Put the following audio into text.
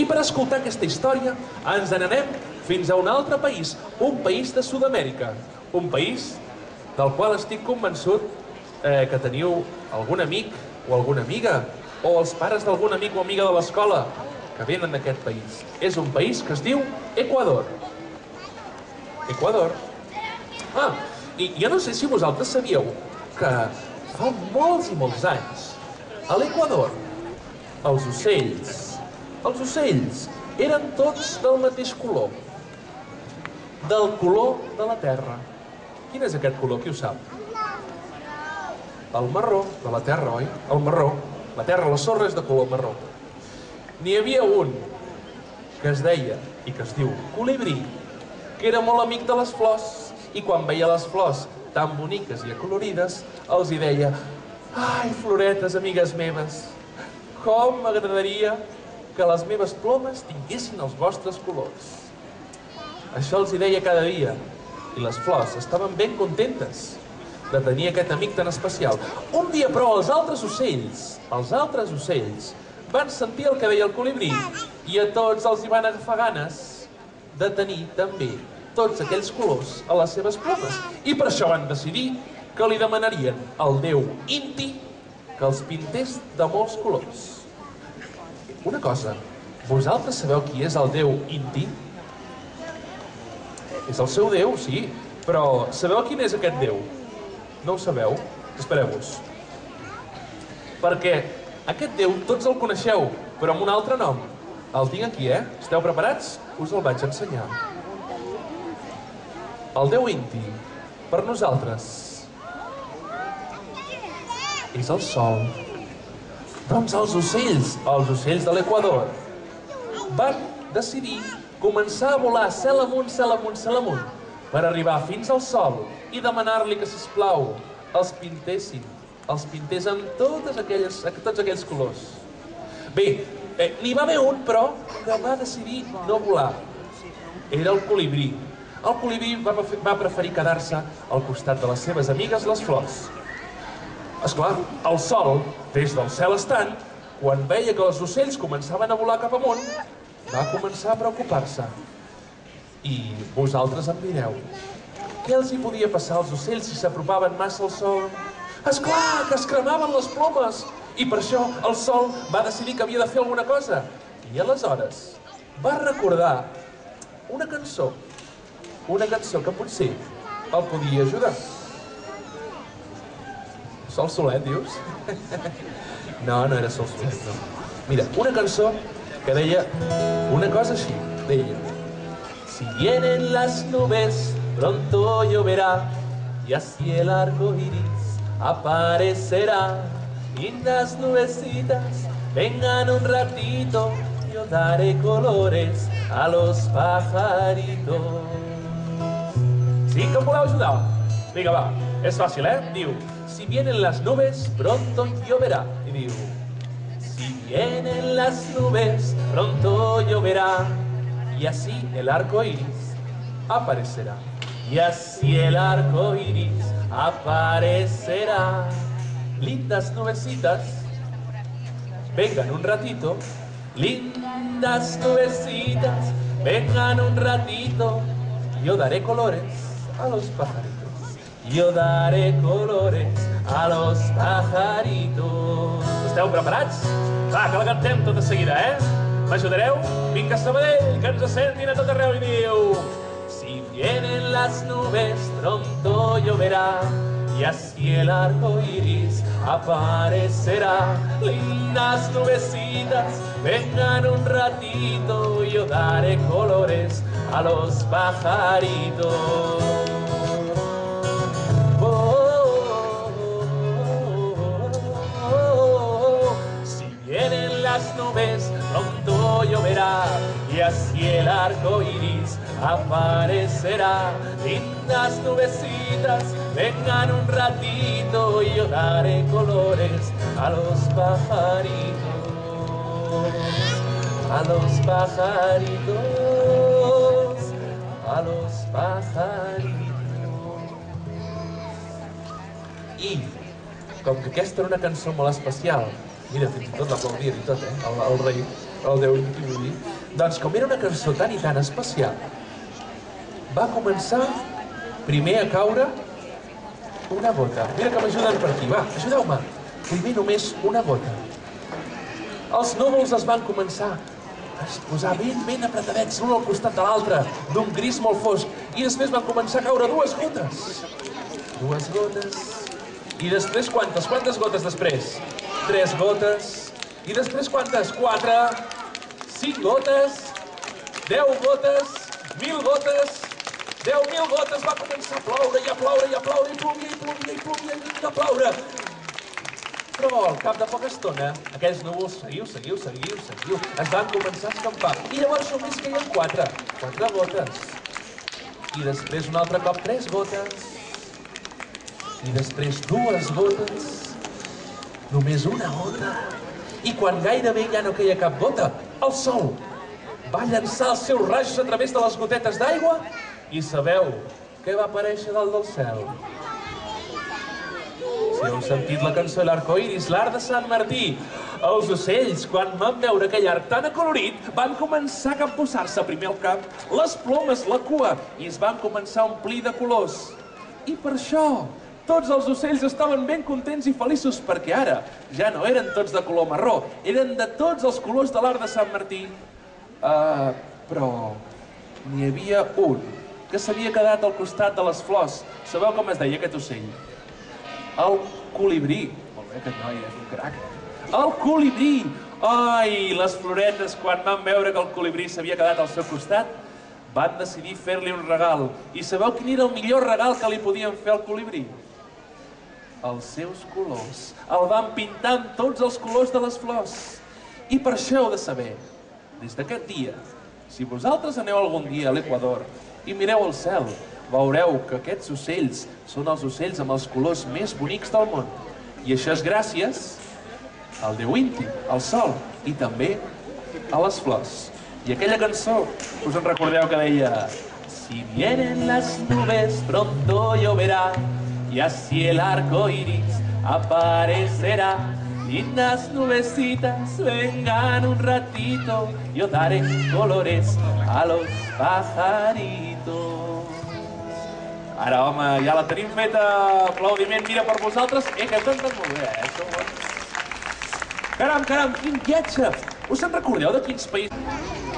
I per escoltar aquesta història ens n'anem fins a un altre país, un país de Sud-amèrica, un país del qual estic convençut que teniu algun amic o alguna amiga o els pares d'algun amic o amiga de l'escola que venen d'aquest país. És un país que es diu Ecuador. Ecuador. Ah, i jo no sé si vosaltres sabíeu que fa molts i molts anys a l'Equador els ocells eren tots del mateix color. Del color de la terra. Quin és aquest color? Qui ho sap? El marró de la terra, oi? El marró. La terra, la sorra, és de color marró. N'hi havia un que es deia, i que es diu colibrí, que era molt amic de les flors, i quan veia les flors tan boniques i acolorides, els hi deia: «Ai, floretes, amigues meves, com m'agradaria que les meves plomes tinguessin els vostres colors». Això els hi deia cada dia, i les flors estaven ben contentes de tenir aquest amic tan especial. Un dia, però, els altres ocells van sentir el que deia el colibrí i a tots els hi van agafar ganes de tenir també tots aquells colors a les seves plomes. I per això van decidir que li demanarien al déu Inti que els pintés de molts colors. Una cosa, vosaltres sabeu qui és el déu Inti? És el seu déu, sí, però sabeu quin és aquest déu? No ho sabeu? Espereu-vos. Perquè aquest déu tots el coneixeu, però amb un altre nom. El tinc aquí, eh? Esteu preparats? Us el vaig ensenyar. El déu Inti, per nosaltres, és el sol. Doncs els ocells de l'Equador, van decidir començar a volar cel amunt, cel amunt, cel amunt, per arribar fins al sol i demanar-li que, sisplau, els pintés amb tots aquells colors. Bé, n'hi va haver un, però, que va decidir no volar. Era el colibrí. El colibrí va preferir quedar-se al costat de les seves amigues, les flors. Esclar, el sol, des del cel estant, quan veia que els ocells començaven a volar cap amunt, va començar a preocupar-se. I vosaltres em direu, què els hi podia passar als ocells si s'apropaven massa al sol? Esclar, que es cremaven les plomes! I per això el sol va decidir que havia de fer alguna cosa. I aleshores va recordar una cançó que potser el podia ajudar. Sol Solet, dius? No, no era Sol Solet, no. Mira, una cançó que deia una cosa així, deia: «Si vienen las nubes, pronto lloverá, y así el arco iris aparecerá. Lindas nubecitas, vengan un ratito, yo daré colores a los pajaritos». Sí, que em voleu ajudar? Vinga, va, és fàcil, eh? Diu: «Si vienen las nubes, pronto lloverá». I diu: «Si vienen las nubes, pronto lloverá, y así el arco iris aparecerá. Y así el arco iris aparecerá. Lindas nubecitas, vengan un ratito. Lindas nubecitas, vengan un ratito. Yo daré colores a los pajaritos. Yo daré colores a los pajaritos». Esteu preparats? Va, que la cantem tot de seguida, eh? M'ajudareu? Vinga, Sabadell, que ens sentin a tot arreu i diu: «Si vienen las nubes, pronto lloverá, y así el arco iris aparecerá. Lindas nubecitas, vengan un ratito, yo daré colores a los pajaritos». Si vienen las nubes, pronto lloverá, y así el arco iris aparecerá. Lindas nubecitas, vengan un ratito, y yo daré colores a los pajaritos, a los pajaritos, a los pajaritos». I, com que aquesta era una cançó molt especial, mira, fins i tot l'aplaudir i tot, el rei, el Déu... Doncs com era una cançó tan i tan especial, va començar primer a caure una gota. Mira que m'ajuden per aquí, va, ajudeu-me. Primer només una gota. Els núvols es van començar a posar ben apretadets l'un al costat de l'altre, d'un gris molt fosc, i després van començar a caure dues gotes. Dues gotes... I després quantes? Quantes gotes després? Tres gotes... I després quantes? Quatre... 5 gotes... 10 gotes... 1000 gotes... 10.000 gotes... Va començar a ploure, i a ploure, i a ploure, i plovia... Però al cap de poca estona, aquells núvols seguiu... Es van començar a escampar, i llavors només queien 4 gotes... I després un altre cop 3 gotes... I després 2 gotes... Només una gota... I quan gairebé ja no queia cap gota... El sol va llançar els seus rajos a través de les gotetes d'aigua i sabeu què va aparèixer dalt del cel. Si heu sentit la cançó de l'arcoiris, l'arc de Sant Martí, els ocells, quan van veure aquell arc tan acolorit, van començar a capbussar-se primer el cap, les plomes, la cua, i es van començar a omplir de colors. I per això tots els ocells estaven ben contents i feliços, perquè ara ja no eren tots de color marró, eren de tots els colors de l'arc de Sant Martí. Però n'hi havia un que s'havia quedat al costat de les flors. Sabeu com es deia aquest ocell? El colibrí. Molt bé, aquest noi és un crac. El colibrí! Ai, les floretes, quan van veure que el colibrí s'havia quedat al seu costat, van decidir fer-li un regal. I sabeu quin era el millor regal que li podien fer al colibrí? Els seus colors. El van pintar amb tots els colors de les flors. I per això heu de saber, des d'aquest dia, si vosaltres aneu algun dia a l'Equador i mireu al cel, veureu que aquests ocells són els ocells amb els colors més bonics del món. I això és gràcies al déu Inti, al sol, i també a les flors. I aquella cançó, us en recordeu que deia... Si vienen las nubes, pronto lloverá, y así el arco iris aparecerá. Lindas nubecitas, vengan un ratito, yo daré colores a los pajaritos. Ara, home, ja la tenim feta. Aplaudiment, mira, per vosaltres. Que canten molt bé, Caram, quin viatge! Us en recordeu de quins països...